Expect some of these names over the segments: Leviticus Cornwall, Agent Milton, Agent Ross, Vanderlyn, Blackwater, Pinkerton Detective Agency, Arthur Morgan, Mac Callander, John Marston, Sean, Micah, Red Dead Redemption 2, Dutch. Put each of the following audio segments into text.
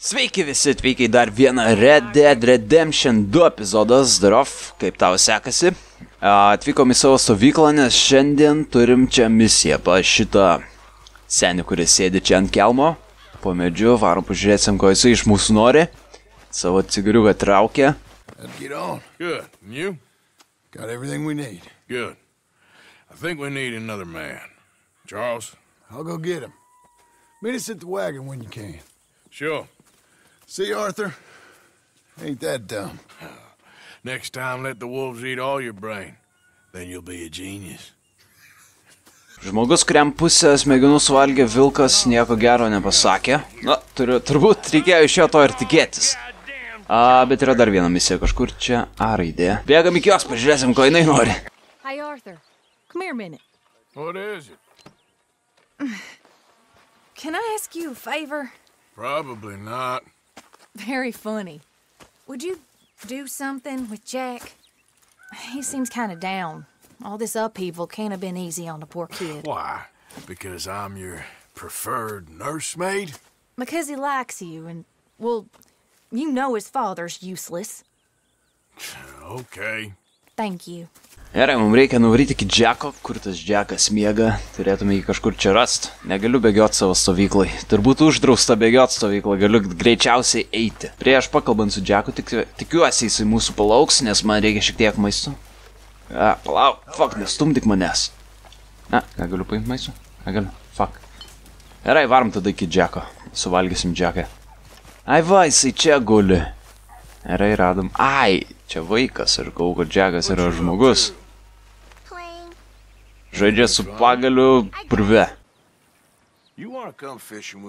Sveiki visi, atvykę į dar vieną Red Dead Redemption 2 epizodą. Zdarov, kaip tau sekasi? Atvykom į savo stovyklą, nes šiandien turim čia misiją. Pa šitą senį, kuris sėdi čia ant kelmo. Po medžiu, varom pažiūrėsim, ko jisai iš mūsų nori. Savo cigariuką traukia. Got everything we need. Good. I think we need another man. Charles? I'll go get him. Meet us at the wagon when you can. Sure. See you, Arthur. Ain't that dumb. Next time let the wolves eat all your brain. Then you'll be a genius. Žmogus, kuriam pusę smegenų suvalgė vilkas, nieko gero nepasakė. Na, turbūt reikėjo iš jo to ir tikėtis. Bet yra dar viena misija kažkur čia A raidė. Bėgam iki jos, pažiūrėsim, ko jinai nori. Hi, Arthur. Come here a minute. What is it? Can I ask you a favor? Probably not. Very funny. Would you do something with Jack? He seems kind of down. All this upheaval can't have been easy on the poor kid. Why? Because I'm your preferred nursemaid? Because he likes you and, well, you know his father's useless. Okay. Thank you. Gerai, mums reikia nuvaryti iki Džeko, kur tas Džekas miega, turėtume jį kažkur čia rast. Negaliu bėgiot savo stovyklai, turbūt uždrausta bėgiot stovyklą, galiu greičiausiai eiti. Prieš pakalbant su Džeku, tikiuosi jisai mūsų palauks, nes man reikia šiek tiek maisto. Palauk, fuck, nestumdyk manęs. Negaliu paimti maisto, negaliu, fuck. Gerai, varom tada iki Džeko, suvalgysim Džeką. Ai va, jisai čia guli. Gerai, radom, ai, čia vaikas ir kauko Džekas yra žmogus. Žaidžia su pagaliu purve. Okei,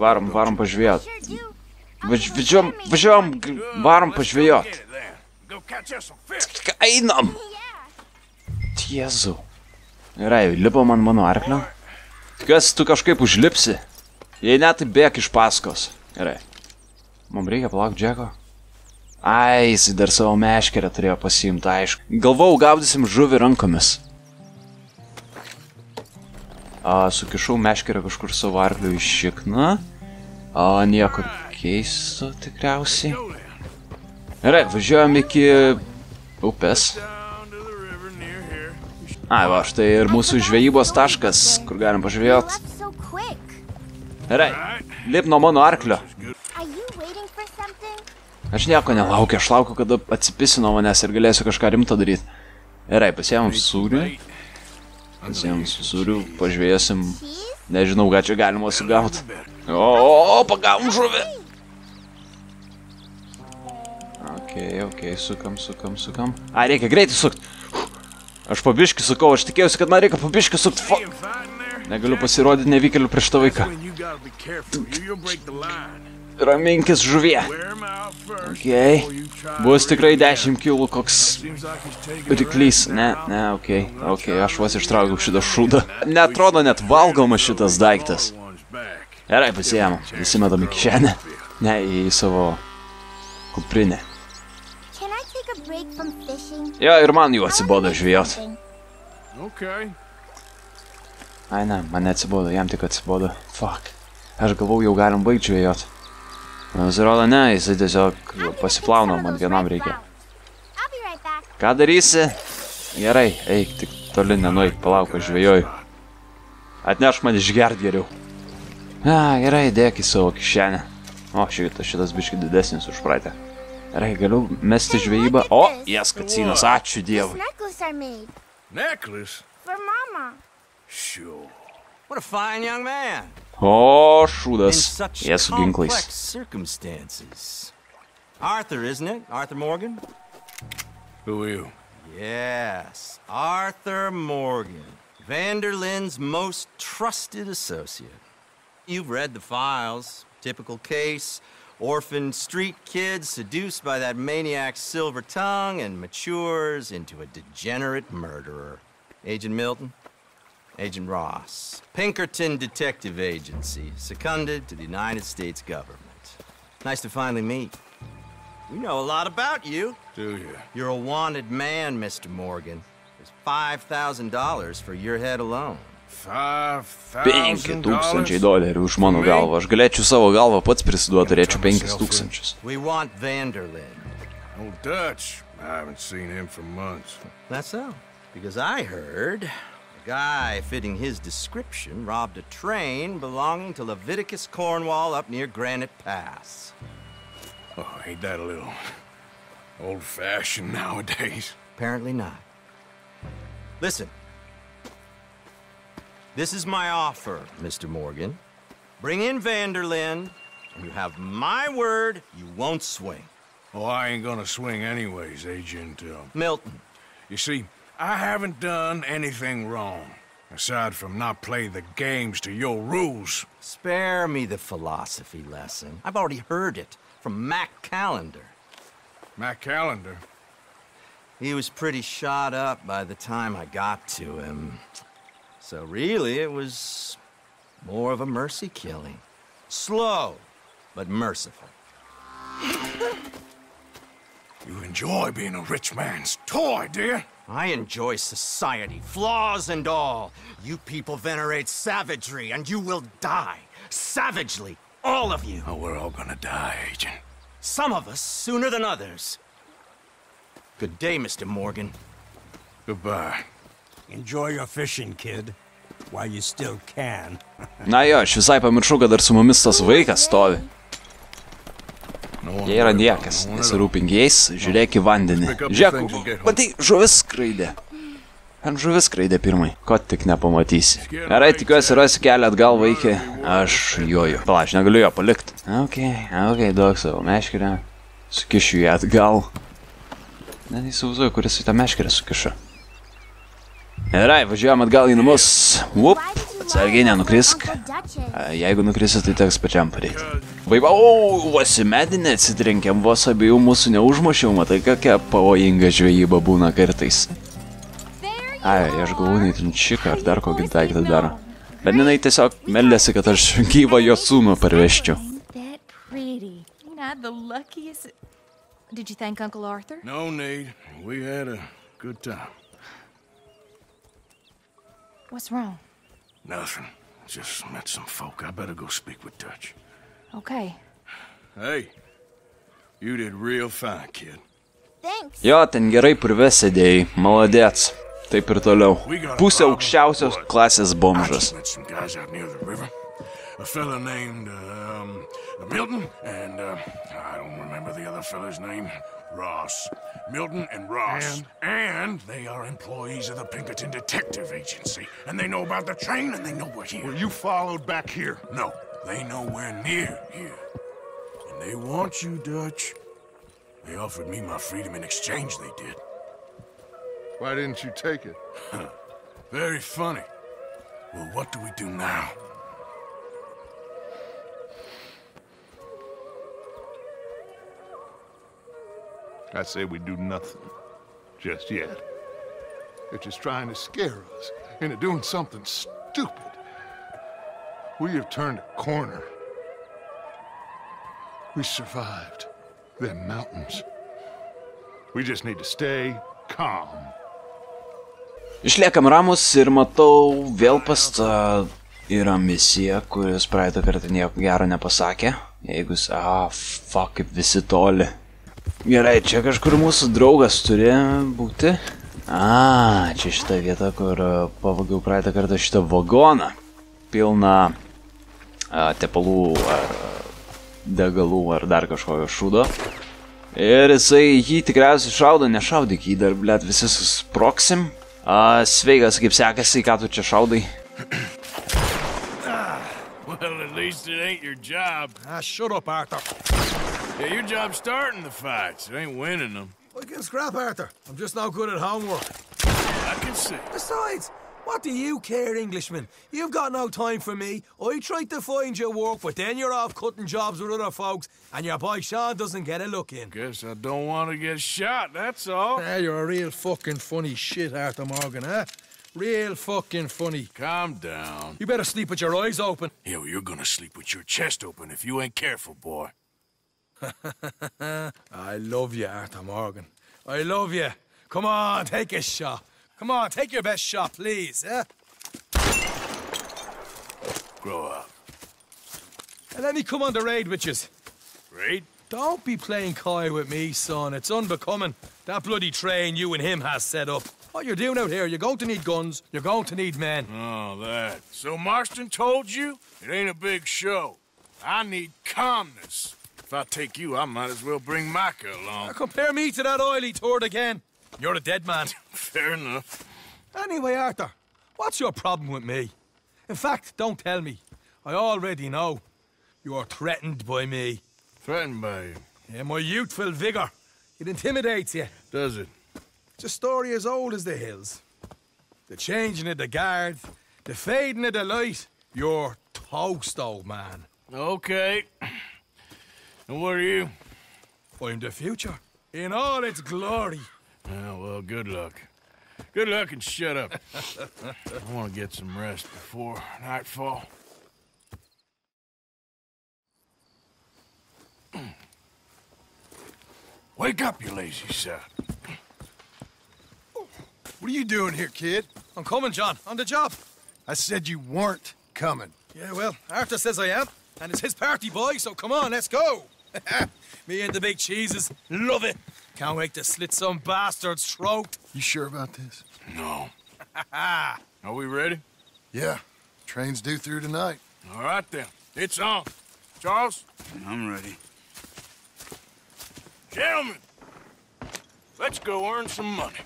varom pažvėjot. Važiuom, varom pažvėjot. Einam! Jėzau. Gerai, lipo man mano arklio. Tikiuosi, tu kažkaip užlipsi. Jei ne, tai bėk iš paskos. Gerai. Mums reikia palaukti Džeko. Ai, jis dar savo meškerę turėjo pasiimti, aišku. Galvau, gaudysim žuvį rankomis. Sukišau meškerę kažkur savo arklio į šikną. Nieko keisto tikriausiai. Gerai, važiuojam iki upės. Ai, va, štai ir mūsų žvejybos taškas, kur galim pažvejot. Gerai, lip nuo mano arklio. Aš nieko nelaukiu, aš laukiu, kada atsipisi nuo manęs ir galėsiu kažką rimto daryti. Gerai, pasiemam sūrių. Pasiemam sūrių, pažvėjosim. Nežinau, ką čia galima sugauti. O, pagavom žuvį. Okei, okei, sukam. Ai, reikia greitai sukti. Aš pabiškiu sukau, aš tikėjusi, kad man reikia pabiškiu sukti, fuck. Negaliu pasirodyti nevykeliu prieš tą vaiką. Raminkis žuvie. Okei. Bus tikrai 10 kilų koks ryklys. Ne, okei, aš vas ištraukiau šitą šūdą. Neatrodo net valgoma šitas daiktas. Gerai, pasijamam. Įsimetam į kišenę. Ne, į savo kuprinę. Jo, ir man jau atsibodo žvėjot. Ai, ne, man neatsibodo, jam tik atsibodo. Fuck. Aš galvau, jau galim baigti žvėjot. Pasirodo, ne, jisai tiesiog pasiplauna, man vienam reikia. Ką darysi? Gerai, eik, tik toli nenuik, palauk, aš žvėjoju. Atneš man išgert geriau. Gerai, dėk į savo kišenę. O, šitas biškai didesnis už praeitę. Gerai, galiu mesti žvejybą. O, jas kacinas, ačiū Dievui. O, šūdas. Jie su ginklais. Arthur, isn't it? Arthur Morgan? Who are you? Yes, Arthur Morgan. Vanderlyn's most trusted associate. You've read the files. Typical case. Orphan street kid seduced by that maniac's silver tongue and matures into a degenerate murderer. Agent Milton, Agent Ross, Pinkerton Detective Agency, seconded to the United States government. Nice to finally meet. We know a lot about you. Do you? You're a wanted man, Mr. Morgan. There's $5,000 for your head alone. $5,000 už mano galvą. Aš galėčiau savo galvą pats prisiduoti, turėčiau 5,000. We want Vanderlyn. Oh, Dutch. I haven't seen him for months. That's so. Because I heard a guy fitting his description robbed a train belonging to Leviticus Cornwall up near Granite Pass. Oh, ain't that a little old-fashioned nowadays? Apparently not. Listen. This is my offer, Mr. Morgan. Bring in Vanderlyn, and you have my word you won't swing. Oh, I ain't gonna swing anyways, Agent Milton. You see, I haven't done anything wrong, aside from not playing the games to your rules. Spare me the philosophy lesson. I've already heard it from Mac Callander. Mac Callander? He was pretty shot up by the time I got to him. So really, it was more of a mercy killing. Slow, but merciful. You enjoy being a rich man's toy, dear. I enjoy society, flaws and all. You people venerate savagery, and you will die. Savagely, all of you. Oh, we're all gonna die, Agent. Some of us sooner than others. Good day, Mr. Morgan. Goodbye. Enjoy your fishing, kid, while you still can. Na jo, aš visai pamiršau, kad dar su mumis tas vaikas stovi. Jie yra niekas, nesirūpink jais, žiūrėk į vandenį. Žiūrėk, matai, žuvis skraidė. Ant žuvis skraidė pirmai, ko tik nepamatysi. Gerai, tikiuosi rasi kelią atgal, vaikė, aš joju. Pala, aš negaliu jo palikti. Ok, duok savo meškerę, sukišiu jį atgal. Net įsivaizduoju, kuris į tą meškerę sukišo. Gerai, važiuojam atgal į namus. Vup, atsargiai nenukrisk. Jeigu nukrisi, tai teks pačiam padėti. Vaiba, o, vos į medinę atsitrenkiam, vos abiejų mūsų neužmušiau, matai, kokia pavojinga žvejyba būna kartais. Ai, aš galvoju, jinai trinčiką ar dar kokį daiktą daro. Bet jinai tiesiog meldėsi, kad aš gyvą jo sūnų parveščiau. Did you thank Uncle Arthur? No need. We had a good time. What's wrong? Nothing. Just met some folk. I better go speak with Dutch. Okay. Hey, you did real fine, kid. Thanks. Jo, ten gerai privesėdėjai. Maladėts. Taip ir toliau. Pusė aukščiausios klasės bomžas. A fella named, Milton and, I don't remember the other fella's name. Ross. Milton and Ross. And they are employees of the Pinkerton Detective Agency. And they know about the train and they know we're here. Were you followed back here? No, they know we're near here. And they want you, Dutch. They offered me my freedom in exchange, they did. Why didn't you take it? Huh. Very funny. Well, what do we do now? I say we do nothing, just yet. They're just trying to scare us into doing something stupid. We have turned a corner. We survived them mountains. We just need to stay calm. Išliekam ramus ir matau vėl pasta yra misija, kuris praeitą kartą nieko gero nepasakė. Jeigu jis, fuck, visi toli. Gerai, čia kažkur mūsų draugas turi būti. Čia šita vieta, kur pavagiau praeitą kartą šitą vagoną. Pilna tepalų ar degalų ar dar kažkojo šūdo. Ir jisai jį tikriausiai šaudo, nešaudyk jį dar, blėt, visi susproksim. Sveikas, kaip sekasi, ką tu čia šaudai? Well, at least it ain't your job. Shut up, Arthur. Yeah, your job's starting the fights. It ain't winning them. Well, I can scrap, Arthur. I'm just no good at homework. I can see. Besides, what do you care, Englishman? You've got no time for me. I tried to find your work, but then you're off cutting jobs with other folks, and your boy Sean doesn't get a look in. Guess I don't want to get shot, that's all. Yeah, you're a real fucking funny shit, Arthur Morgan, huh? Real fucking funny. Calm down. You better sleep with your eyes open. Yeah, well, you're gonna sleep with your chest open if you ain't careful, boy. I love you, Arthur Morgan. I love you. Come on, take a shot. Come on, take your best shot, please. Eh? Grow up. And let me come on the raid with yous. Raid? Don't be playing coy with me, son. It's unbecoming. That bloody train you and him has set up. What you're doing out here, you're going to need guns, you're going to need men. Oh, that. So Marston told you? It ain't a big show. I need calmness. If I take you, I might as well bring Micah along. Now compare me to that oily turd again. You're a dead man. Fair enough. Anyway, Arthur, what's your problem with me? In fact, don't tell me. I already know. You are threatened by me. Threatened by you? Yeah, my youthful vigor. It intimidates you. Does it? It's a story as old as the hills. The changing of the guard, the fading of the light. You're toast, old man. Okay. And what are you? I'm the future. In all its glory. Oh, well, good luck. Good luck and shut up. I want to get some rest before nightfall. Wake up, you lazy son. What are you doing here, kid? I'm coming, John. On the job. I said you weren't coming. Yeah, well, Arthur says I am. And it's his party, boy, so come on, let's go. Me and the big cheeses. Love it. Can't wait to slit some bastard's throat. You sure about this? No. Are we ready? Yeah. Train's due through tonight. All right, then. It's on. Charles? I'm ready. Gentlemen, let's go earn some money.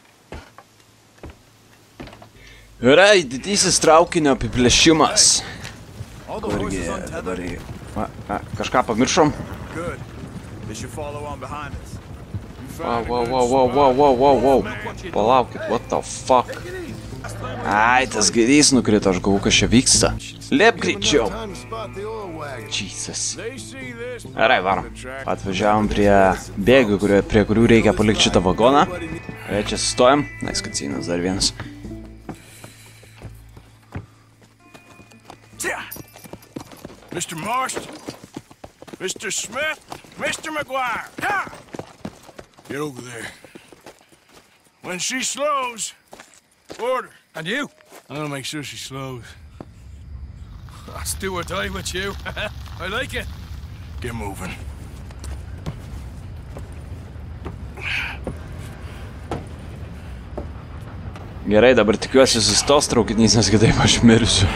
Right, dieses traukinio apiplėšimas. Kurgi dabar į... kažką pamiršom? Wow. Palaukit, what the fuck? Ai, tas gaidys nukrito, aš galvoju, kas čia vyksta. Lėp greičiau. Jesus. Gerai, varom. Atvažiavom prie bėgių, prie kurių reikia palikti šitą vagoną. Gerai, čia sustojam. Next cutscenes, dar vienas. Mr. Marston, Mr. Smith, Mr. McGuire. Ha! Get over there. When she slows, order. And you? I'm gonna make sure she slows. Let's do or die with you. I like it. Get moving. Gerai, dabar tikiuosi sustos traukinys, nes kitaip aš mirsiu.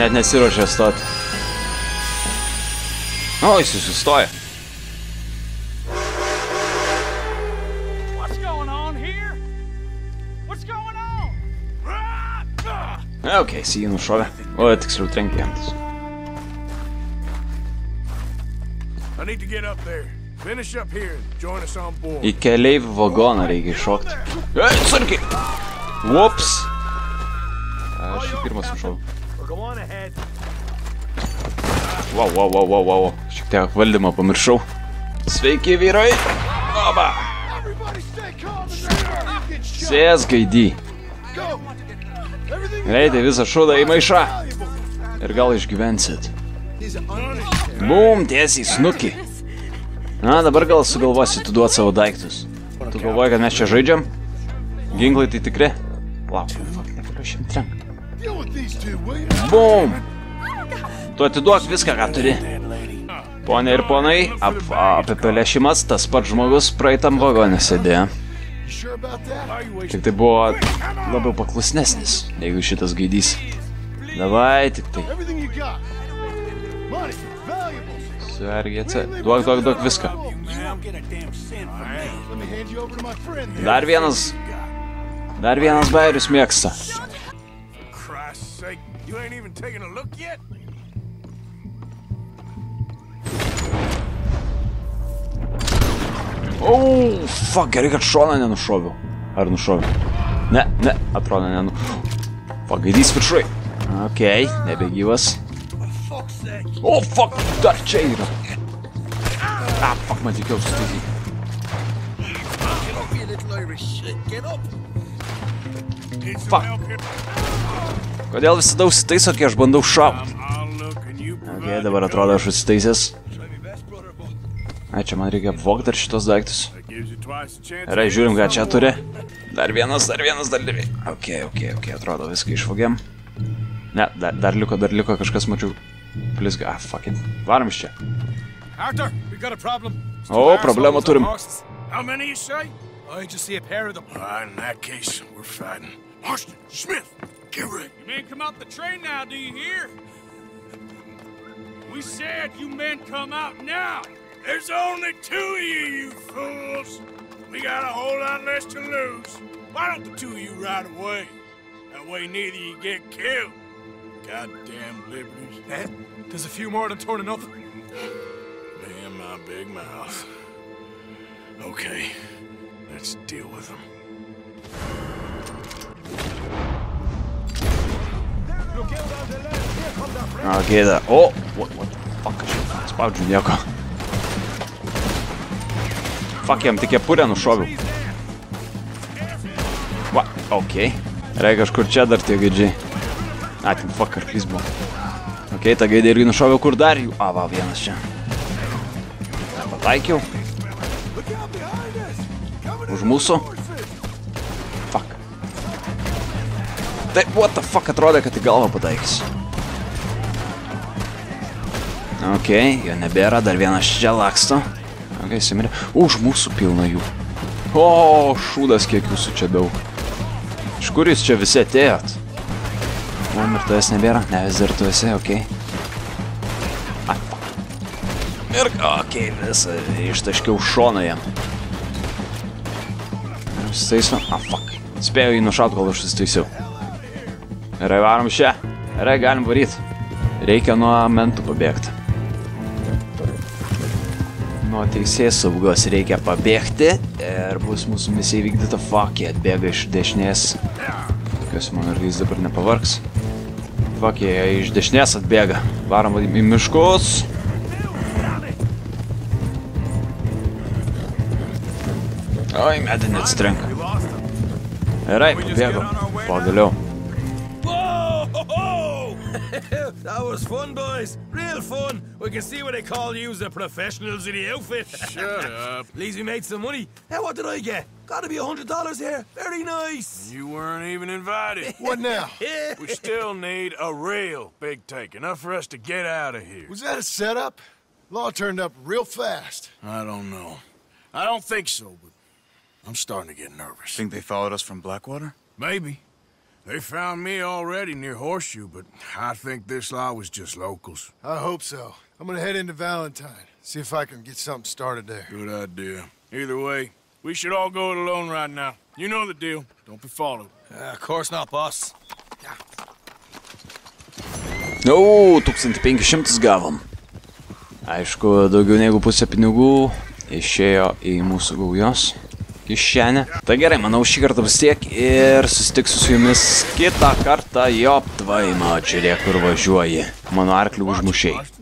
Net nesiruošia stoti. O, jis sustoja. Ok, jis jį nušovė. O, tiksliau trenkė jam. Į keleivių vagoną reikia iššokti. Ei, sargiai! Uops! Aš jį pirmas nušovau. Wow. Šiek tiek valdymą pamiršau. Sveiki, vyrai. Oba. Sės, gaidy. Reitai visą šudą į maišą. Ir gal išgyvensit. Bum, tiesiai snuki. Na, dabar gal sugalvosi tu duot savo daiktus. Tu galvoji, kad mes čia žaidžiam? Ginklai tai tikri? Lauk, neparašim trenk. Bum! Tu atiduok viską, ką turi. Pone ir ponai, apiplėšimas tas pats žmogus praeitam vagone sėdėjo. Tik tai buvo labiau paklusnesnis, jeigu šitas gaidys. Davai, tik tai. Sergiai, duok viską. Dar vienas bairius mėgsta. You ain't even taking a look yet? Oh, fuck, gerai, kad šoną nenušoviau. Ar nušoviau? Ne, ne, atrodo nenu... Pagaidys vičrai. Okei, nebegyvas. O, fuck, dar čia yra. A, fuck, man tikėjau sustatyti. Fuck. Kodėl visada užsitaiso, kai aš bandau šauti? Okei, dabar atrodo aš užsitaisęs. Ai, čia man reikia apvokti dar šitos daiktus. Gerai, žiūrim, ką čia turi. Dar vienas, dar vienas, dar dvi. Okei, okei, okei, atrodo viską išvogėm. Ne, dar liko kažkas, mačiau. Blizga, ah, fuck it. Varom iš čia. O, problemą turim. There's only two of you, you fools! We got a whole lot less to lose. Why don't the two of you ride away? That way neither of you get killed. Goddamn liberties. That? There's a few more to turn another. Damn my big mouth. Okay, let's deal with them. Okay, that. Oh! What the fuck is that? Spaudžiu nieko. Fuck, jam tik kepurę nušoviau. Va, okei. Reikia kažkur čia dar tie gaidžiai. A, ten fuck, karklys buvo. Okei, tą gaidą irgi nušoviau, kur dar jų? A, va, vienas čia. Pataikiau. Už mūsų. Fuck. Tai, what the fuck, atrodo, kad į galvą pataikys. Okei, jo nebėra, dar vienas čia laksto. Okei, įsimirė. Už mūsų pilna jų. O, šūdas, kiek jūsų čia daug. Iš kur jūs čia visi atėjot? Man ir tuos nebėra. Ne, vis dar tu esi, okei. A, fuck. Ir, okei, visą ištaškiau šoną jam. Susitaisiu. A, fuck. Spėjau jį nušaut, kol aš susitaisiu. Gerai, varom čia. Gerai, galim varyt. Reikia nuo mentų pabėgti. Nuo teisės saugos reikia pabėgti ir bus mūsų misija įvykdyta. Fuck, jie atbėga iš dešinės. Tikiuosi, mano arklys dabar nepavargs. Fuck, jie iš dešinės atbėga. Varom į miškus. Oi, medį neatsitrenka. Gerai, pabėgo. Pagaliau. That was fun, boys. Real fun. We can see what they call you as the professionals in the outfit. Shut up. At least we made some money. Hey, what did I get? Gotta be $100 here. Very nice. You weren't even invited. What now? We still need a real big take. Enough for us to get out of here. Was that a setup? Law turned up real fast. I don't know. I don't think so, but I'm starting to get nervous. Think they followed us from Blackwater? Maybe. They found me already near Horseshoe, but I think this lot was just locals. I hope so. I'm gonna head into Valentine, see if I can get something started there. Good idea. Either way, we should all go it alone right now. You know the deal. Don't be followed. Of course not, boss. No, 1500 gavom. Aišku, daugiau negu pusė pinigų išėjo į mūsų gaujos. Iš šiandien. Tai gerai, manau šį kartą vis tiek ir susitiksiu su jumis kitą kartą. Jo, tvai, mačiulė, kur važiuoji. Mano arklių užmušiai.